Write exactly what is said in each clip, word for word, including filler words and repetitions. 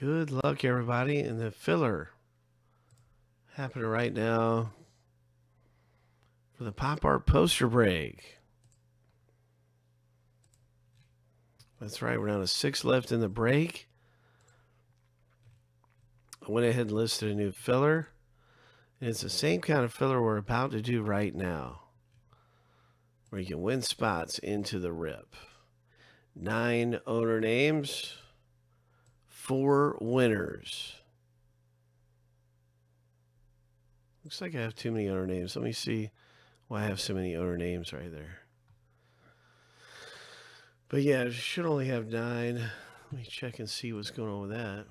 Good luck, everybody, in the filler. Happening right now for the pop art poster break. That's right. We're down to six left in the break. I went ahead and listed a new filler. And it's the same kind of filler we're about to do right now, where you can win spots into the rip. Nine owner names, four winners. Looks like I have too many owner names. Let me see why I have so many owner names right there. But yeah, it should only have nine. Let me check and see what's going on with that.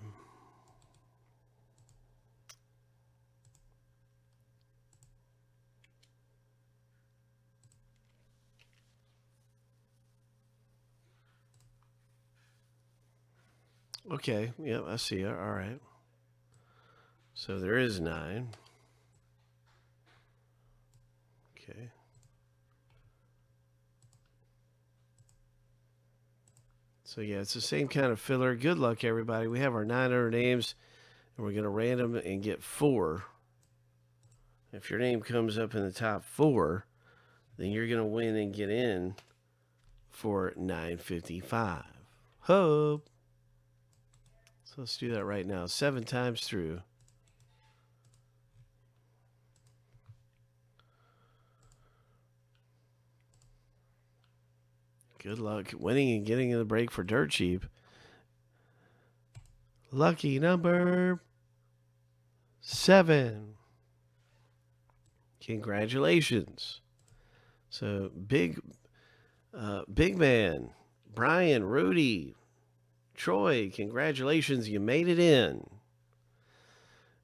Okay, yep, I see it. All right. So there is nine. Okay. So yeah, it's the same kind of filler. Good luck, everybody. We have our nine hundred names, and we're going to random and get four. If your name comes up in the top four, then you're going to win and get in for nine fifty-five. Hope. So let's do that right now. Seven times through. Good luck winning and getting in the break for dirt cheap. Lucky number seven. Congratulations. So big, uh, big man, Brian, Rudy, Troy, congratulations. You made it in.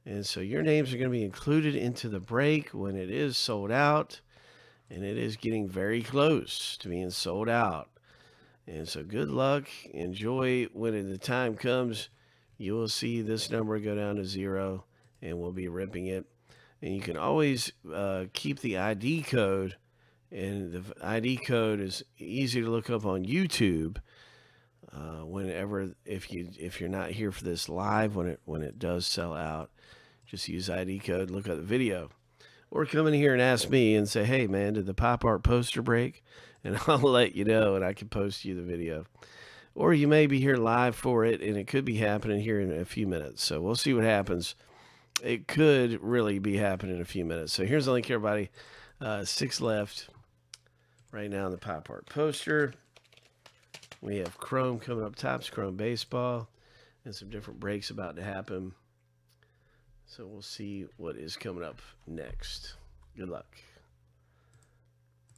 And so your names are going to be included into the break when it is sold out. And it is getting very close to being sold out. And so good luck. Enjoy. When the time comes, you will see this number go down to zero, and we'll be ripping it. And you can always uh, keep the I D code. And the I D code is easy to look up on YouTube. Uh, whenever, if you if you're not here for this live, when it when it does sell out, just use I D code. Look at the video. Or come in here and ask me and say, hey, man, did the pop art poster break? And I'll let you know, and I can post you the video. Or you may be here live for it, and it could be happening here in a few minutes. So we'll see what happens. It could really be happening in a few minutes. So here's the link, everybody. Uh, six left right now in the pop art poster. We have Chrome coming up tops, Chrome Baseball, and some different breaks about to happen. So we'll see what is coming up next. Good luck.